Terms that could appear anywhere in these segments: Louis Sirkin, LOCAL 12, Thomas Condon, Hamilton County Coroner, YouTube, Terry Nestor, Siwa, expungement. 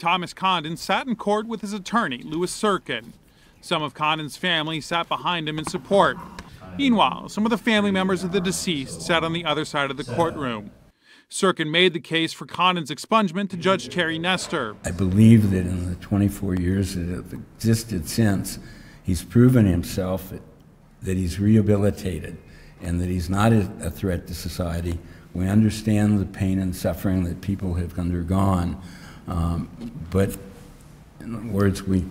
Thomas Condon sat in court with his attorney, Louis Sirkin. Some of Condon's family sat behind him in support. Meanwhile, some of the family members of the deceased sat on the other side of the courtroom. Sirkin made the case for Condon's expungement to Judge Terry Nestor. I believe that in the 24 years that have existed since, he's proven himself that he's rehabilitated and that he's not a threat to society. We understand the pain and suffering that people have undergone, but in other words, we're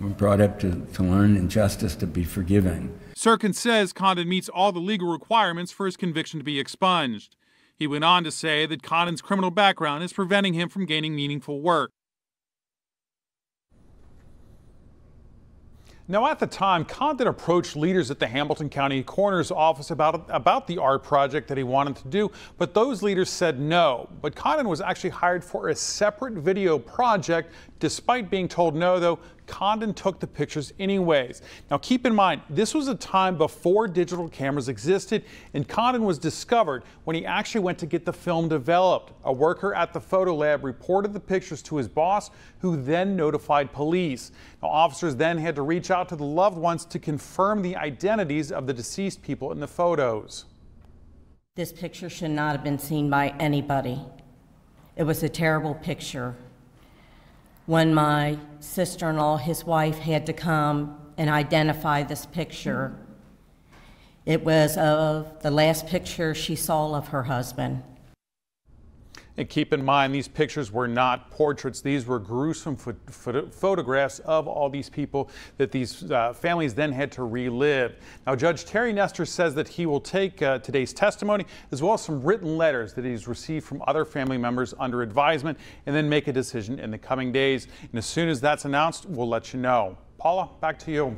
brought up to learn injustice, to be forgiving. Sirkin says Condon meets all the legal requirements for his conviction to be expunged. He went on to say that Condon's criminal background is preventing him from gaining meaningful work. Now, at the time, Condon approached leaders at the Hamilton County Coroner's Office about the art project that he wanted to do, but those leaders said no. But Condon was actually hired for a separate video project. Despite being told no, though, Condon took the pictures anyways. Now, keep in mind, this was a time before digital cameras existed, and Condon was discovered when he actually went to get the film developed. A worker at the photo lab reported the pictures to his boss, who then notified police. Now, officers then had to reach out to the loved ones to confirm the identities of the deceased people in the photos. This picture should not have been seen by anybody. It was a terrible picture. When my sister-in-law, his wife, had to come and identify this picture, it was of the last picture she saw of her husband. And keep in mind, these pictures were not portraits. These were gruesome photographs of all these people that these families then had to relive. Now, Judge Terry Nestor says that he will take today's testimony, as well as some written letters that he's received from other family members, under advisement, and then make a decision in the coming days. And as soon as that's announced, we'll let you know. Paula, back to you.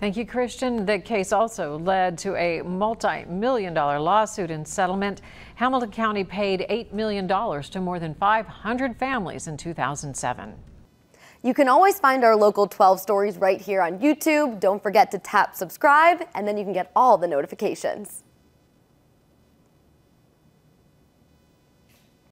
Thank you, Christian. The case also led to a multi-million-dollar lawsuit and settlement. Hamilton County paid $8 million to more than 500 families in 2007. You can always find our local 12 stories right here on YouTube. Don't forget to tap subscribe, and then you can get all the notifications.